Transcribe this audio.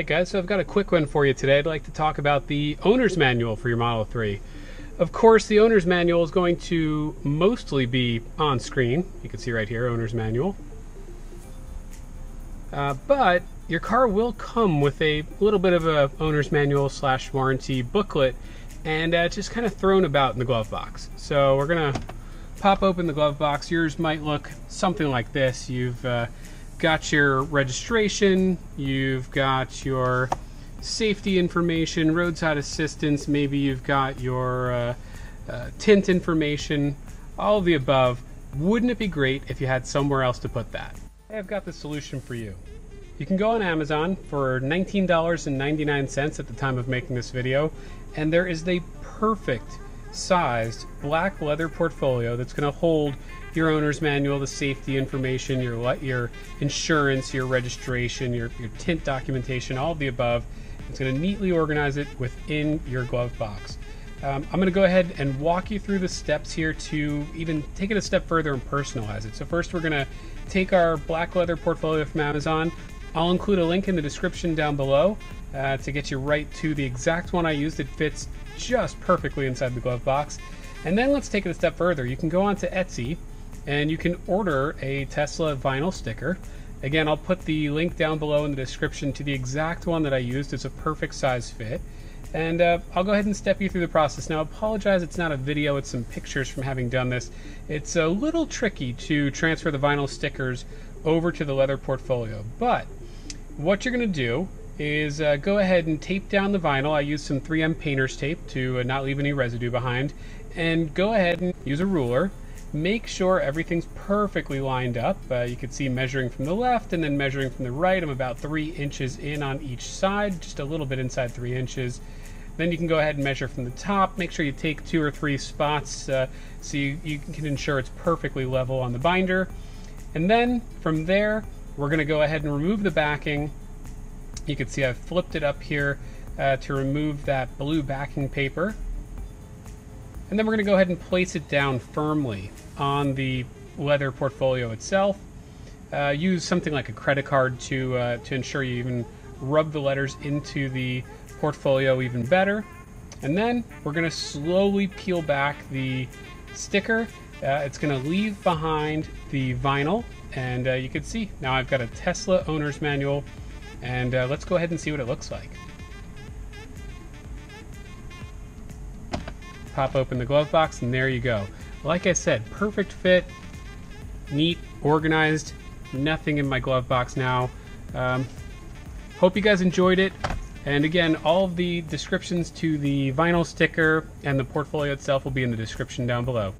Alright guys, so I've got a quick one for you today. I'd like to talk about the owner's manual for your Model 3. Of course, the owner's manual is going to mostly be on screen. You can see right here, owner's manual. But your car will come with a little bit of a owner's manual slash warranty booklet, and it's just kind of thrown about in the glove box. So we're going to pop open the glove box. Yours might look something like this. You've got your registration, you've got your safety information, roadside assistance, maybe you've got your tint information, all of the above. Wouldn't it be great if you had somewhere else to put that? Hey, I've got the solution for you. You can go on Amazon for $19.99 at the time of making this video, and there is the perfect sized black leather portfolio that's going to hold your owner's manual, the safety information, your insurance, your registration, your tint documentation, all of the above. It's going to neatly organize it within your glove box. I'm going to go ahead and walk you through the steps here to even take it a step further and personalize it. So first we're going to take our black leather portfolio from Amazon. I'll include a link in the description down below to get you right to the exact one I used. It fits just perfectly inside the glove box. And then let's take it a step further. You can go onto Etsy and you can order a Tesla vinyl sticker. Again, I'll put the link down below in the description to the exact one that I used. It's a perfect size fit. And I'll go ahead and step you through the process. Now, I apologize, it's not a video, it's some pictures from having done this. It's a little tricky to transfer the vinyl stickers over to the leather portfolio, but what you're gonna do is go ahead and tape down the vinyl. I used some 3M Painter's Tape to not leave any residue behind, and go ahead and use a ruler. Make sure everything's perfectly lined up. You can see measuring from the left and then measuring from the right. I'm about 3 inches in on each side, just a little bit inside 3 inches. Then you can go ahead and measure from the top. Make sure you take 2 or 3 spots so you can ensure it's perfectly level on the binder. And then from there, we're gonna go ahead and remove the backing. You can see I've flipped it up here to remove that blue backing paper. And then we're gonna go ahead and place it down firmly on the leather portfolio itself. Use something like a credit card to ensure you even rub the letters into the portfolio even better. And then we're gonna slowly peel back the sticker. It's gonna leave behind the vinyl, and you can see now I've got a Tesla owner's manual, and let's go ahead and see what it looks like. Pop open the glove box, and there you go. Like I said, perfect fit, neat, organized, nothing in my glove box now. Hope you guys enjoyed it. And again, all of the descriptions to the vinyl sticker and the portfolio itself will be in the description down below.